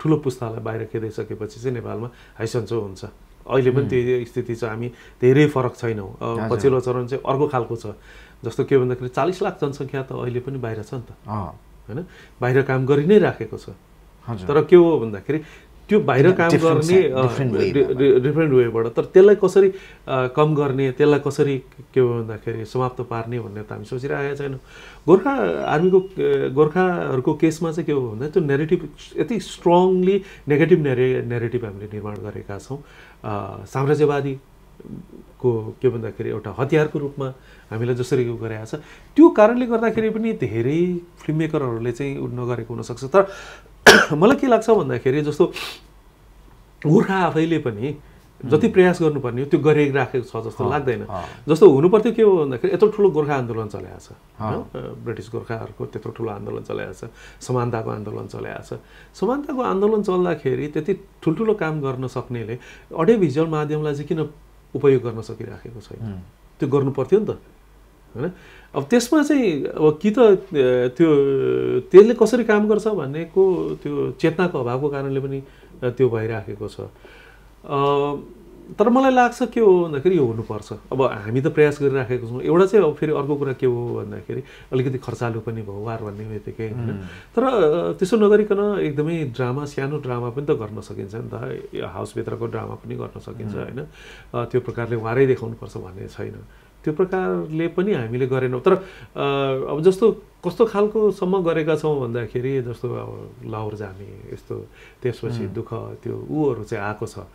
ठुलो पुस्तालाई बाहिर खेदाइसकेपछि चाहिँ नेपालमा हाइसन्चो हुन्छ अहिले पनि त्यो स्थिति छ हामी धेरै फरक छैनौ पछिल्लो चरण चाहिँ अर्को खालको छ जस्तो के भन्दाखेरि 40 लाख जनसंख्या त अहिले पनि बाहिर छ नि त हैन बाहिर काम गरि नै राखेको छ तर के हो भन्दाखेरि त्यो बाहिर काम गर्ने डिफ्रेन्ट वेबाट तर त्यसलाई कसरी कम गर्ने त्यसलाई कसरी के भन्दाखेरि समाप्त पार्ने भन्ने त हामी सोचिरहेका छैनौं गोरखा आर्मीको गोरखाहरुको केसमा चाहिँ के हो भन्दा त्यो नरेटिभ यति स्ट्रङली नेगेटिभ नरेटिभ हामीले निर्माण गरेका छौं साम्राज्यवादी को के भन्दाखेरि एउटा हतियारको रूपमा हामीले जसरी यो गरेका छ त्यो कारणले गर्दाखेरि पनि धेरै फिल्म मेकरहरुले चाहिँ उड नगरेको हुन सक्छ तर मलाई के लाग्छ भन्दाखेरि जस्तो गोरखा आफैले पनि जति प्रयास गर्नुपर्ने हो त्यो गरिराखेको छ जस्तो लाग्दैन जस्तो हुनुपर्थ्यो के हो भन्दाखेरि यत्रो ठूलो गोरखा आन्दोलन चलेको छ ब्रिटिश गोरखाहरुको त्यत्रो ठूलो आन्दोलन चलेको छ समानताको आन्दोलन चलेको छ समानताको आन्दोलन चल्दाखेरि त्यति ठूलठूलो काम गर्न सक्नेले अडियोभिजुअल माध्यमलाई चाहिँ किन उपयोग गर्न सकिराखेको छैन त्यो गर्नुपर्थ्यो नि त हैन अब त्यसमा चाहिँ अब कि त त्यो त्यसले कसरी काम गर्छ भन्नेको त्यो चेतनाको अभावको कारणले पनि त्यो भइराखेको छ तर मलाई लाग्छ के हो भन्दाखेरि यो हुनुपर्छ अब हामी त प्रयास गरिराखेको छौं एउटा चाहिँ अब फेरि अर्को कुरा के हो भन्दाखेरि अलिकति खर्चालु पनि भौवार भन्ने हुँदैकै तर त्यसो नगरिकन एकदमै ड्रामा सानो ड्रामा पनि त गर्न सकिन्छ नि त हाउस भित्रको ड्रामा पनि गर्न सकिन्छ हैन त्यो प्रकारले वारै देखाउनु पर्छ भन्ने छैन त्यो प्रकारले पनि हामीले गरेनौं तर अब जस्तो कस्तो खालको सम्म गरेका छौं भन्दाखेरि जस्तो लाहुर जामी यस्तो त्यसपछि दुख त्यो उहरु चाहिँ आको छ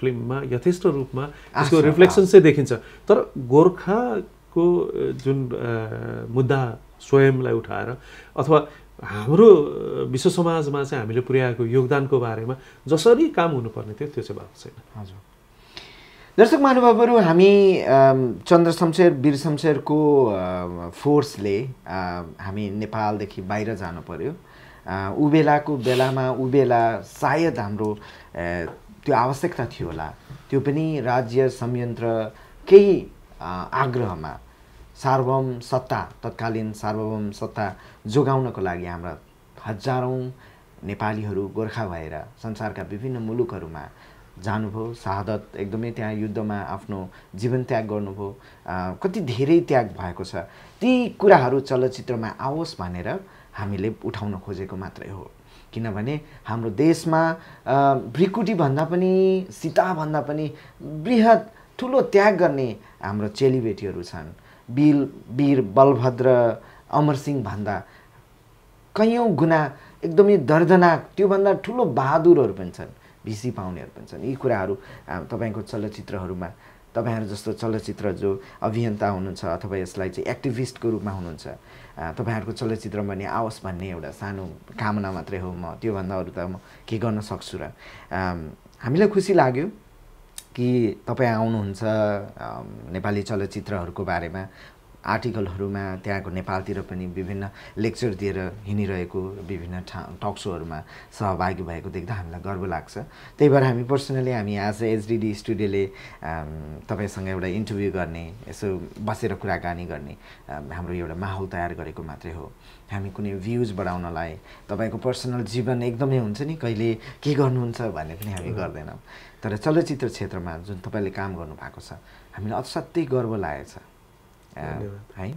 फिल्ममा यथेष्ट रूपमा यसको रिफ्लेक्सन चाहिँ देखिन्छ तर गोरखाको जुन मुद्दा स्वयंलाई उठाएर अथवा हाम्रो विश्व समाजमा चाहिँ हामीले पुर्याएको योगदानको बारेमा जसरी काम हुनुपर्ने थियो त्यो चाहिँ भएको छैन हजुर दर्शक महानुभावहरु हामी चन्द्रशमशेर वीरशमशेरको फोर्सले हामी नेपालदेखि बाहिर जानु पर्यो उबेलाको बेलामा उबेला सायद हाम्रो त्यो आवश्यकता थियो होला त्यो पनि राज्य संयन्त्र केही आग्रहमा सार्वभौम सत्ता तत्कालीन सार्वभौम सत्ता जोगाउनको लागि हाम्रा हजारौं नेपालीहरु गोरखा भएर संसारका विभिन्न मुलुकहरुमा जानुभयो शहादत एकदमै त्यहाँ युद्धमा आफ्नो जीवन त्याग गर्नुभयो कति धेरै त्याग भएको छ ती कुराहरु चलचित्रमा आओस् भनेर हामीले उठाउन खोजेको मात्रै हो किनभने हाम्रो देशमा ब्रिकुटी भन्दा पनि सीता भन्दा पनि बृहत ठूलो त्याग गर्ने हाम्रो चेलीबेटीहरु छन् वीर बलभद्र अमरसिंह भन्दा कयौं गुना एकदमै दर्दनाक त्यो भन्दा ठूलो बहादुरहरु पनि छन् भिसी पाउनेहरु पनि छन् यी कुराहरु तपाईको चलचित्रहरुमा तपाईहरु जस्तो चलचित्र जो अभियन्ता हुनुहुन्छ अथवा यसलाई चाहिँ एक्टिभिस्टको रूपमा हुनुहुन्छ तपाईहरुको चलचित्रमा नि आओस् भन्ने एउटा सानो कामना मात्रै हो म त्यो भन्दा अरु त म के गर्न सक्छु र हामीलाई खुशी लाग्यो कि तपाई आउनुहुन्छ नेपाली चलचित्रहरुको बारेमा आर्टिकलहरुमा त्यहाँको नेपालतिर पनि विभिन्न लेक्चर दिएर हिनिरहेको विभिन्न टक शोहरुमा सहभागी भएको देख्दा हामीलाई गर्व लाग्छ त्यही भएर हामी पर्सनली हामी आज एसडीडी स्टुडियोले तपाईसँग एउटा इन्टरभ्यु गर्ने यसो बसेर कुराकानी गर्ने हाम्रो एउटा माहौल तयार गरेको मात्रै हो हामी कुनै भ्यूज बढाउनलाई तपाईको पर्सनल जीवन एकदमै हुन्छ नि कहिले के गर्नुहुन्छ भन्ने पनि हामी गर्दैनौं तर चलचित्र क्षेत्रमा जुन तपाईले काम गर्नु भएको छ हामीलाई अत्यन्तै गर्व लागेछ है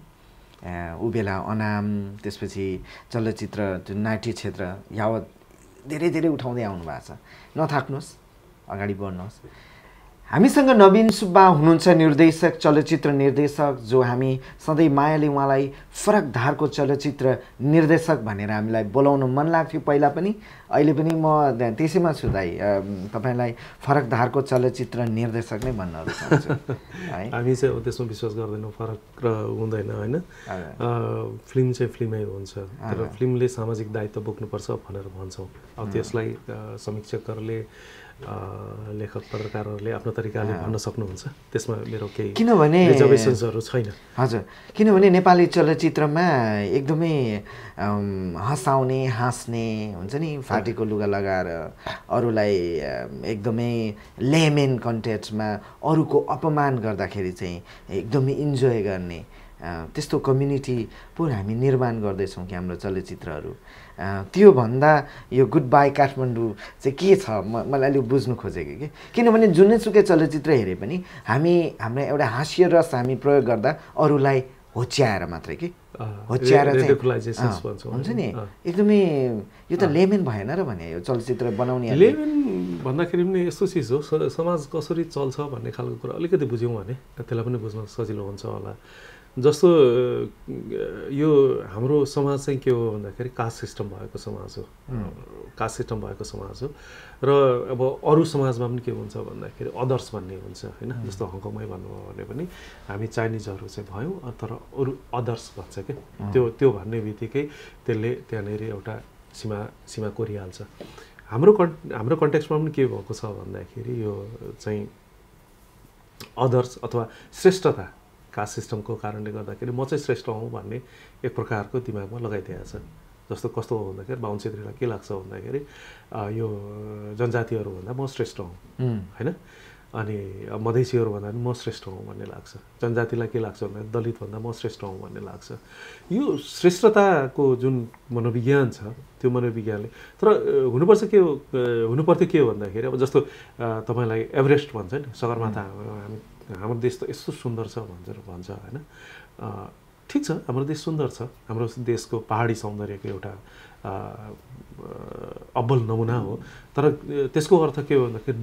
उबेला अनाम त्यसपछि चलचित्र जुन नाट्य क्षेत्र यावत धेरै धेरै उठाउँदै आउनु भएको छ नथाक्नुस् अगाडि बढ्नुहोस् हामीसँग नवीन सुब्बा हुनुहुन्छ निर्देशक चलचित्र निर्देशक जो हामी सधैँ मायाले उहाँलाई फरक धारको चलचित्र निर्देशक भनेर हामीलाई बोलाउन मन लाग्थ्यो पहिला पनि अहिले पनि म त्यसैमा छु दाइ तपाईलाई फरक धारको चलचित्र निर्देशक नै भन्न रुचाउँछु है हामी चाहिँ त्यसमा विश्वास गर्दैनौं फरक हुँदैन हैन फिल्म चाहिँ फिल्मै हुन्छ तर फिल्मले सामाजिक दायित्व बोक्नुपर्छ भनेर भन्छौं अब त्यसलाई समीक्षकहरुले लेखक पत्रकारहरुले आफ्नो तरिकाले भन्न सक्नुहुन्छ त्यसमा मेरो केही किनभने रिजर्भेशनहरु छैन हजुर किनभने नेपाली चलचित्रमा एकदमै हसाउने हाँस्ने हुन्छ नि फाटेको लुगा लगाएर अरूलाई एकदमै लेमेन कन्टेन्टमा अरूको अपमान गर्दाखेरि चाहिँ एकदमै इन्जोय गर्ने त्यस्तो कम्युनिटी पुरै हामी निर्माण गर्दै छौं कि हाम्रो चलचित्रहरु त्यो भन्दा यो गुड बाई काठमाडौँ चाहिँ के छ मलाई अलि बुझ्नु खोजेको के किनभने जुनैसुकै चलचित्र हेरे पनि हामी हाम्रो एउटा हास्य रस हामी प्रयोग गर्दा अरूलाई होच्याएर मात्रै के होच्याएर चाहिँ एकदमै यो त लेमन भएन र भने यो चलचित्र बनाउने लेमन भन्दाखेरि पनि यस्तो चीज हो समाज कसरी चल्छ भन्ने खालको कुरा अलिकति बुझ्यौ भने त्यसलाई पनि बुझ्न सजिलो हुन्छ होला जस्तो यो हाम्रो समाज चाहिँ के हो भन्दाखेरि कास्ट सिस्टम भएको समाज हो कास्ट सिस्टम भएको समाज हो र अब अरु समाजमा पनि के हुन्छ भन्दाखेरि अदर्स भन्ने हुन्छ हैन जस्तो हङकङमै भन्नु हो भने पनि हामी चाइनीजहरु चाहिँ भयौ तर अरु अदर्स भन्छ के त्यो त्यो भन्नेबित्तिकै त्यसले त्यहाँनेरि एउटा सीमा कोरिहाल्छ हाम्रो कन्टेक्स्टमा पनि के भएको छ भन्दाखेरि यो चाहिँ अदर्स अथवा श्रेष्ठता कास्ट सिस्टमको कारणले गर्दाखेरि म चाहिँ श्रेष्ठ हुँ भन्ने एक प्रकारको दिमागमा लगाइदिएको छ जस्तो कस्तो हो भन्दाखेरि बाहुन क्षेत्रीलाई के लाग्छ भन्दाखेरि यो जनजातिहरु भन्दा म श्रेष्ठ हुँ हैन अनि मधेसीहरु भन्दा म श्रेष्ठ हुँ भन्ने लाग्छ जनजातिलाई के लाग्छ भन्दा दलित भन्दा म श्रेष्ठ हुँ भन्ने लाग्छ यो श्रेष्ठताको जुन मनोविज्ञान छ त्यो मनोविज्ञानले तर हुनुपर्छ के हो हुनुपर्थ्यो के हो भन्दाखेरि अब जस्तो तपाईलाई एभरेस्ट भन्छ नि सगरमाथा हामी हाम्रो देश त यस्तो सुन्दर छ भन्छ हैन ठीक छ हाम्रो देश सुन्दर छ हाम्रो देशको पहाडी सौन्दर्यको एउटा अब्बल नमुना हो तर त्यसको अर्थ के हो भन्दाखेरि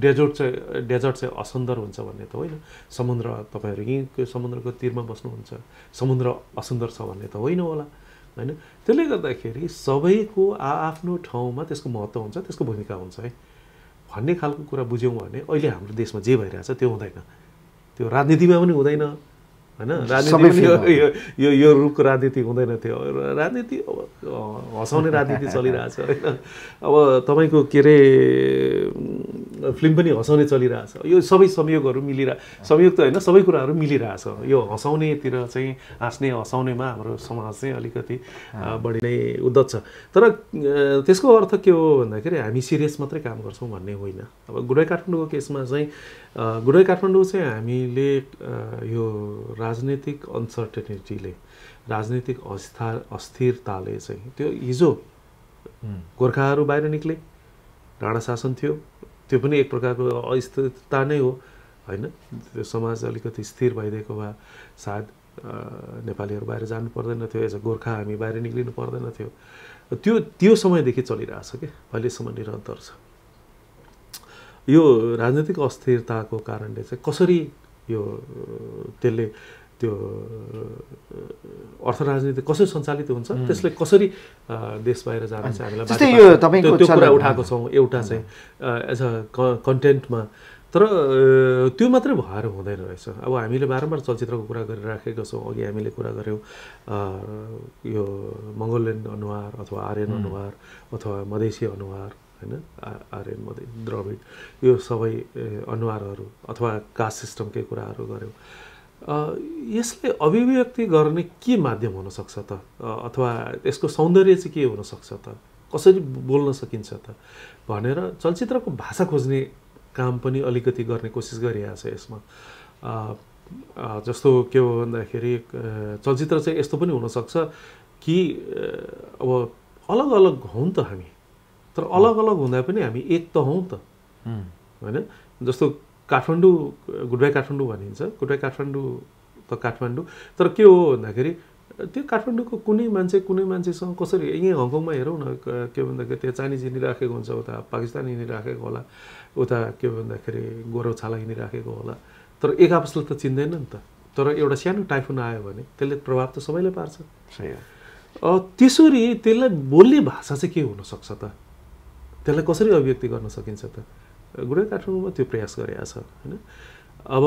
डेजर्ट चाहिँ असुन्दर हुन्छ भन्ने त होइन समुद्र तपाईहरु यही समुद्रको तीरमा बस्नुहुन्छ समुद्र असुन्दर छ भन्ने त होइन होला हैन त्यसले गर्दाखेरि सबैको आफ्नो ठाउँमा त्यसको महत्व हुन्छ त्यसको भूमिका हुन्छ है भन्ने खालको कुरा बुझ्यौं भने अहिले हाम्रो देशमा जे भइरहेछ त्यो हुँदैन त्यो राजनीतिमा पनि हुँदैन हैन राजनीति यो यो यो रुखको राजनीति हुँदैन थियो राजनीति हसाउने राजनीति चलिरहेछ हैन अब तपाईको केरे फिल्म पनि हसाउने चलिरहेछ यो सबै संयोगहरु मिलिरा संयोग त हैन सबै कुराहरु मिलिरहेछ यो हसाउनेतिर चाहिँ हाँस्ने हसाउनेमा हाम्रो समाज चाहिँ अलिकति बढी नै उद्धत छ तर त्यसको अर्थ के हो भन्दाखेरि हामी सिरियस मात्रै काम गर्छौं भन्ने होइन अब गुडबाई काठमाडौँको केसमा चाहिँ गुडबाई काठमाडौँ चाहिँ हामीले यो राजनीतिक अनसर्टेनिटीले राजनीतिक अस्थिरताले चाहिँ त्यो हिजो गोरखाहरु बाहिर निक्ले राणा शासन थियो त्यो पनि एक प्रकारको अस्थिरता नै हो हैन त्यो समाज अलिकति स्थिर भइदिएको भए सायद नेपालीहरु बाहिर जानु पर्दैन थियो एज गोरखा हामी बाहिर निक्लिनु पर्दैन थियो त्यो समयदेखि चलिरहेछ के अहिलेसम्म निरन्तर छ यो राजनीतिक अस्थिरताको कारणले चाहिँ कसरी यो त्यसले त्यो अर्थ राजनीति कसरी सञ्चालित हुन्छ त्यसले कसरी देश बाहिर जान्छ हामीलाई बारे यो तपाईको कुरा उठाएको छौ एउटा चाहिँ एज अ कन्टेन्टमा तर त्यो मात्र भएर हुँदैन रहेछ अब हामीले बारम्बार चलचित्रको कुरा गरिराखेका छौ अघि हामीले कुरा गर्यौ यो मंगोलियन अनुहार अथवा आर्यन अनुहार अथवा मधेसी अनुहार हैन आर्यन मधेस द्रविड यो सबै अनुहारहरु अथवा कास्ट सिस्टमकै कुराहरु गर्यौ यसले अभिव्यक्ति गर्ने के माध्यम हुन सक्छ त अथवा यसको सौन्दर्य चाहिँ के हुन सक्छ त कसरी बोल्न सकिन्छ त भनेर चलचित्रको भाषा खोज्ने काम पनि अलिकति गर्ने कोसिस गरिरहेछ यसमा जस्तो के हो भन्दाखेरि चलचित्र चाहिँ यस्तो पनि हुन सक्छ कि अब अलग-अलग हौं त हामी तर अलग-अलग हुँदा पनि हामी एक त हौं त हैन जस्तो काठमाडौँ गुडबाई काठमाडौँ भनिन्छ गुडबाई काठमाडौँ त काठमाडौँ तर के हो भन्दाखेरि त्यो काठमाडौँको कुनै मान्छेसँग कसरी यही हङकङमा हेरौं न के भन्दाखेरि त्यो चाइनिज हिँडि राखेको हुन्छ उता पाकिस्तानी हिँडि राखेको होला उता के भन्दाखेरि गोरो छाला हिँडि राखेको होला तर एक आपसले त चिन्दैन नि त तर एउटा सानो टाइफुन आयो भने त्यसले प्रभाव त सबैले पार्छ सही हो त्यसरी त्यसलाई बोल्ने भाषा चाहिँ के हुन सक्छ त त्यसलाई कसरी अभिव्यक्ति गर्न सकिन्छ त गुडबाई काठमाडौँमा त्यो प्रयास गरेछ हैन अब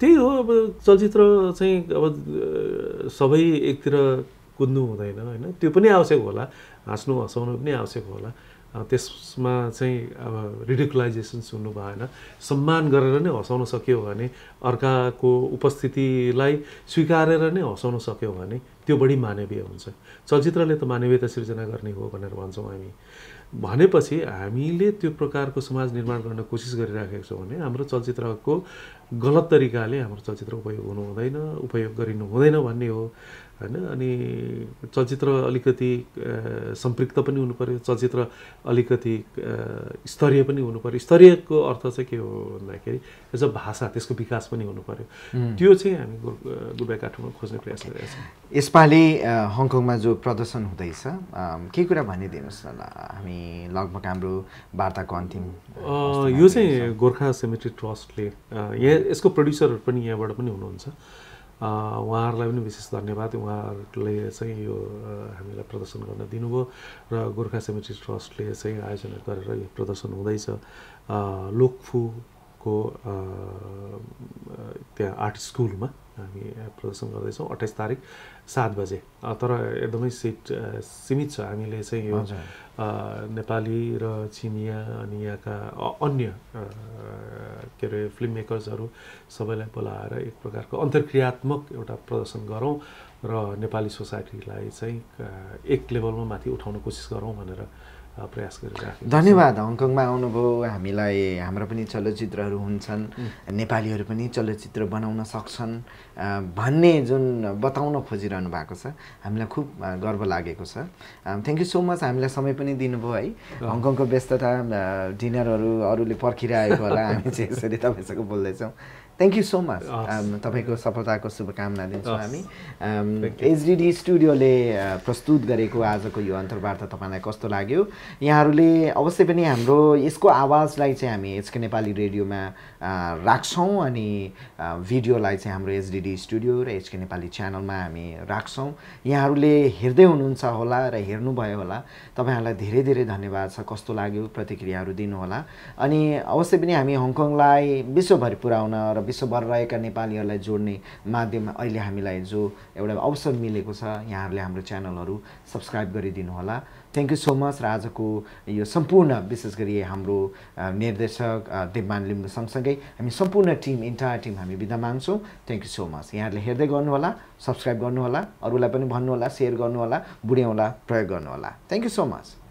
त्यही हो अब चलचित्र चाहिँ अब सबै एकतिर कुद्नु हुँदैन हैन त्यो पनि आवश्यक होला हाँस्नु हसाउनु पनि आवश्यक होला त्यसमा चाहिँ अब रिडिकुलाइजेसन सुन्नु भएन सम्मान गरेर नै हसाउन सक्यो भने अर्काको उपस्थितिलाई स्वीकारेर नै हसाउन सक्यो भने त्यो बढी मानवीय हुन्छ चलचित्रले त मानवीयता सृजना गर्ने हो भनेर भन्छौं हामी भनेपछि हामीले त्यो प्रकारको समाज निर्माण गर्न कोसिस गरिराखेका छौं भने हाम्रो चलचित्रको गलत तरिकाले हाम्रो चलचित्र उपयोग हुनु हुँदैन उपयोग गरिनु हुँदैन भन्ने हो हैन अनि चलचित्र अलिकति सम्पृक्तता पनि हुनु पर्यो चलचित्र अलिकति स्तरीय पनि हुनु पर्यो स्तरीयको अर्थ चाहिँ के हो भन्दाखेरि एज अ भाषा त्यसको विकास पनि हुनु पर्यो त्यो चाहिँ हामी गुडबाई काठमाडौँ खोज्ने प्रयास गरिरहेछौं यसपाली हङकङमा जो प्रदर्शन हुँदैछ के कुरा भनि दिनुस् न हामी लगभग हाम्रो वार्ताको अन्तिम यो चाहिँ गोरखा सेमिट्री ट्रस्टले यसको प्रोड्युसरहरु पनि यहाँबाट पनि हुनुहुन्छ उहाँहरुलाई पनि विशेष धन्यवाद उहाँहरुले चाहिँ यो हामीलाई प्रदर्शन गर्न दिनुभयो र गोरखा सेमिट्री ट्रस्टले चाहिँ आयोजना गरेर यो प्रदर्शन हुँदैछ लोकफुको त्यहाँ आर्ट स्कुलमा हामी प्रदर्शन गर्दैछौँ 28 तारिख 7 बजे तर एकदमै सीट सीमित छ हामीले चाहिँ यो नेपाली र चिनिया अनि यहाँका अन्य के रे फिल्म मेकर्सहरु सबैलाई बोलाएर एक प्रकारको अन्तर्क्रियात्मक एउटा प्रदर्शन गरौं र नेपाली सोसाइटीलाई चाहिँ एक लेभलमा माथि उठाउने कोशिश गरौं भनेर प्रयास गरिरहेको धन्यवाद हङकङमा आउनुभयो हामीलाई हाम्रो पनि चलचित्रहरू हुन्छन् नेपालीहरू पनि चलचित्र बनाउन सक्छन् भन्ने जुन बताउन खोजिरहनु भएको छ हामीलाई खूब गर्व लागेको छ थ्यांक यू सो मच हामीलाई समय पनि दिनुभयो है हङकङको व्यस्तता डिनरहरू अरूले पर्खिरहेको होला हामी चाहिँ यसरी तपाईसँग बोल्दै छौं Thank you so much. तपाईको सफलताको शुभकामना दिन्छौं हामी. एसडीडी स्टुडियोले प्रस्तुत गरेको आजको यो अन्तर्वार्ता तपाईलाई कस्तो लाग्यो? यहाँहरुले अवश्य पनि हाम्रो यसको आवाजलाई चाहिँ हामी एचके नेपाली रेडियोमा राख्छौं अनि भिडियोलाई चाहिँ हाम्रो एसडीडी स्टुडियो र एचके नेपाली च्यानलमा हामी राख्छौं. यहाँहरुले हेर्दै हुनुहुन्छ होला र हेर्नु भयो होला. तपाईहरुलाई धेरै धेरै धन्यवाद छ. कस्तो लाग्यो? प्रतिक्रियाहरु दिनु होला. अनि अवश्य पनि हामी हङकङलाई विश्वभरि पुर्याउन र विश्वभर रहेका नेपालीहरूलाई जोड्ने माध्यममा अहिले हामीलाई जो एउटा अवसर मिलेको छ यहाँहरूले हाम्रो च्यानलहरू सब्स्क्राइब गरिदिनु होला थ्यांक यू सो मच र आजको यो सम्पूर्ण विशेष गरी हाम्रो निर्देशक दिब्राज लिम्बु सँगसँगै हामी सम्पूर्ण टिम एन्टायर टिम हामी बिदा माग्छौं थ्यांक यू सो मच यहाँहरूले हेर्दै गर्नु होला सब्स्क्राइब गर्नु होला अरूलाई पनि भन्नु होला शेयर गर्नु होला बुढ्याउला प्रयोग गर्नु होला थ्यांक यू सो मच